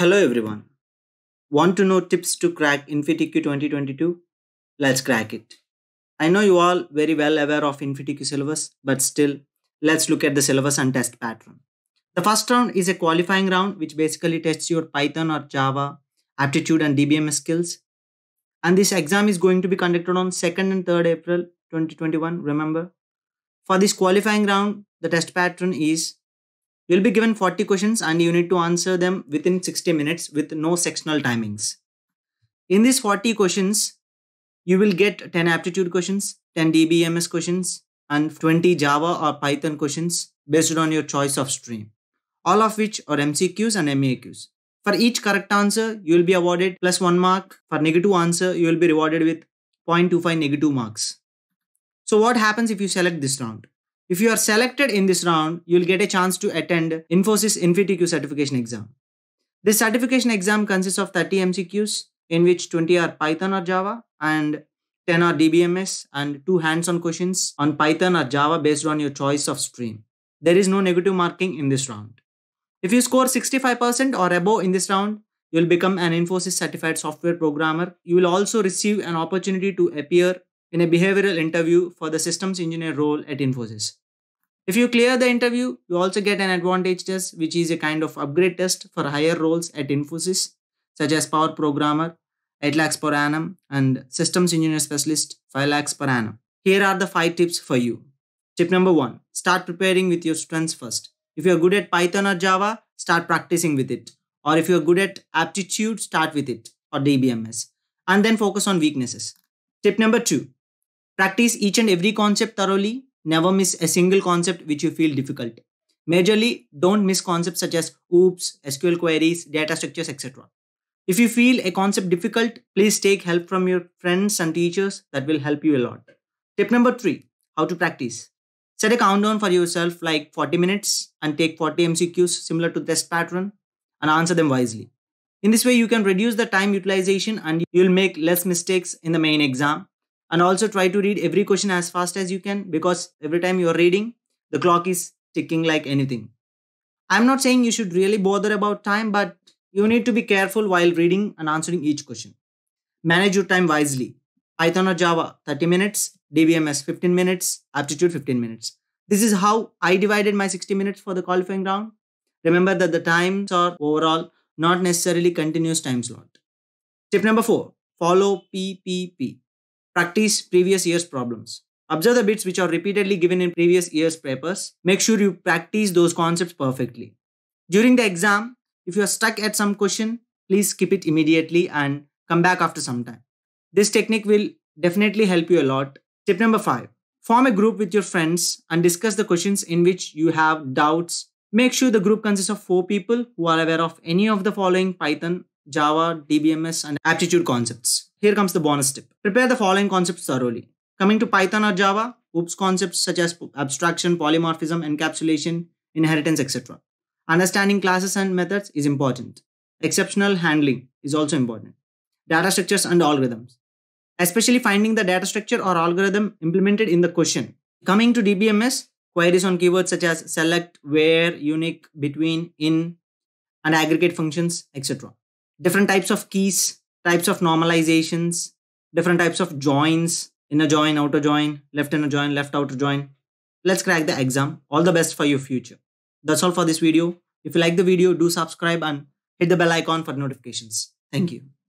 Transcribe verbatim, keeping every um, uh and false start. Hello everyone. Want to know tips to crack InfyTQ twenty twenty-two? Let's crack it. I know you all very well aware of InfyTQ syllabus, but still, let's look at the syllabus and test pattern. The first round is a qualifying round which basically tests your Python or Java aptitude and D B M S skills. And this exam is going to be conducted on second and third April twenty twenty-one, remember. For this qualifying round, the test pattern is you'll be given forty questions and you need to answer them within sixty minutes with no sectional timings. In these forty questions, you will get ten aptitude questions, ten D B M S questions, and twenty Java or Python questions based on your choice of stream, all of which are M C Qs and M A Qs. For each correct answer, you will be awarded plus one mark. For negative answer, you will be rewarded with zero point two five negative marks. So what happens if you select this round? If you are selected in this round, you will get a chance to attend Infosys InfyTQ certification exam. This certification exam consists of thirty M C Qs, in which twenty are Python or Java and ten are D B M S, and two hands-on questions on Python or Java based on your choice of stream. There is no negative marking in this round. If you score sixty-five percent or above in this round, you will become an Infosys certified software programmer. You will also receive an opportunity to appear in a behavioral interview for the systems engineer role at Infosys. If you clear the interview, you also get an advantage test, which is a kind of upgrade test for higher roles at Infosys, such as power programmer, eight lakhs per annum, and systems engineer specialist, five lakhs per annum. Here are the five tips for you. Tip number one, start preparing with your strengths first. If you are good at Python or Java, start practicing with it. Or if you are good at aptitude, start with it or D B M S, and then focus on weaknesses. Tip number two, practice each and every concept thoroughly. Never miss a single concept which you feel difficult. Majorly, don't miss concepts such as OOPS, S Q L queries, data structures, et cetera. If you feel a concept difficult, please take help from your friends and teachers. That will help you a lot. Tip number three, how to practice. Set a countdown for yourself like forty minutes and take forty M C Qs similar to test pattern and answer them wisely. In this way, you can reduce the time utilization and you'll make less mistakes in the main exam. And also try to read every question as fast as you can, because every time you're reading, the clock is ticking like anything. I'm not saying you should really bother about time, but you need to be careful while reading and answering each question. Manage your time wisely. Python or Java, thirty minutes, D B M S, fifteen minutes, aptitude, fifteen minutes. This is how I divided my sixty minutes for the qualifying round. Remember that the times are overall, not necessarily continuous time slot. Tip number four, follow P P P. Practice previous year's problems. Observe the bits which are repeatedly given in previous year's papers. Make sure you practice those concepts perfectly. During the exam, if you are stuck at some question, please skip it immediately and come back after some time. This technique will definitely help you a lot. Tip number five, form a group with your friends and discuss the questions in which you have doubts. Make sure the group consists of four people who are aware of any of the following Python, Java, D B M S, and aptitude concepts. Here comes the bonus tip. Prepare the following concepts thoroughly. Coming to Python or Java, OOPS concepts such as abstraction, polymorphism, encapsulation, inheritance, et cetera. Understanding classes and methods is important. Exceptional handling is also important. Data structures and algorithms, especially finding the data structure or algorithm implemented in the question. Coming to D B M S, queries on keywords such as select, where, unique, between, in, and aggregate functions, et cetera. Different types of keys, types of normalizations, different types of joins, inner join, outer join, left inner join, left outer join. Let's crack the exam. All the best for your future. That's all for this video. If you like the video, do subscribe and hit the bell icon for notifications. Thank you.